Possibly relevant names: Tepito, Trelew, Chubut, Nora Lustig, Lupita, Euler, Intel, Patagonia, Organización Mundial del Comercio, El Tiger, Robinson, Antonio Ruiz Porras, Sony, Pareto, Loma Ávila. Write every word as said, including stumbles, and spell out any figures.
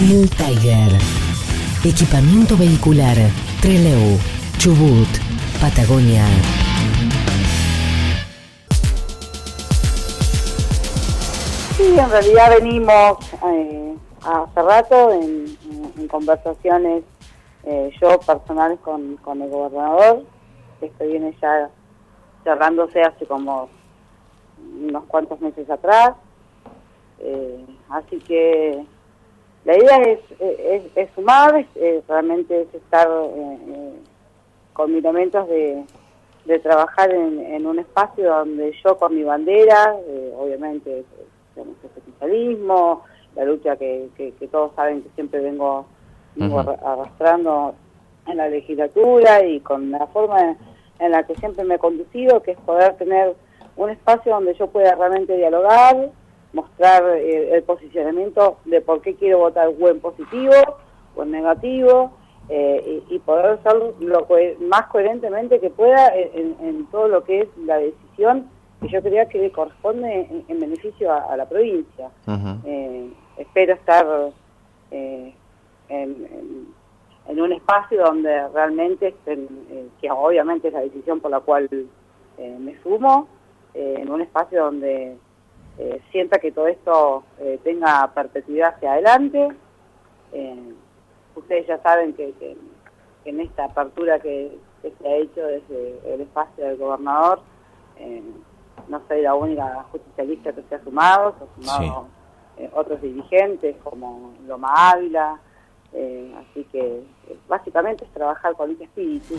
El Tiger. Equipamiento vehicular. Trelew, Chubut, Patagonia. Sí, en realidad venimos eh, hace rato en, en conversaciones, eh, yo personal con, con el gobernador. Esto viene ya cerrándose hace como unos cuantos meses atrás. Eh, así que la idea es, es, es sumar, es, realmente es estar eh, con miramientos de, de trabajar en, en un espacio donde yo con mi bandera, eh, obviamente el socialismo, la lucha que, que, que todos saben que siempre vengo, vengo uh-huh. arrastrando en la legislatura y con la forma en la que siempre me he conducido, que es poder tener un espacio donde yo pueda realmente dialogar, mostrar eh, el posicionamiento de por qué quiero votar o en positivo o en negativo, eh, y, y poder hacerlo lo co- más coherentemente que pueda en, en todo lo que es la decisión que yo creía que le corresponde en, en beneficio a, a la provincia. Uh-huh. Eh, espero estar eh, en, en, en un espacio donde realmente, estén, eh, que obviamente es la decisión por la cual eh, me sumo, eh, en un espacio donde Eh, sienta que todo esto eh, tenga perpetuidad hacia adelante. Eh, ustedes ya saben que, que, que en esta apertura que, que se ha hecho desde el espacio del gobernador, eh, no soy la única justicialista que se ha sumado, se han sumado sí. eh, otros dirigentes como Loma Ávila, eh, así que eh, básicamente es trabajar con ese espíritu.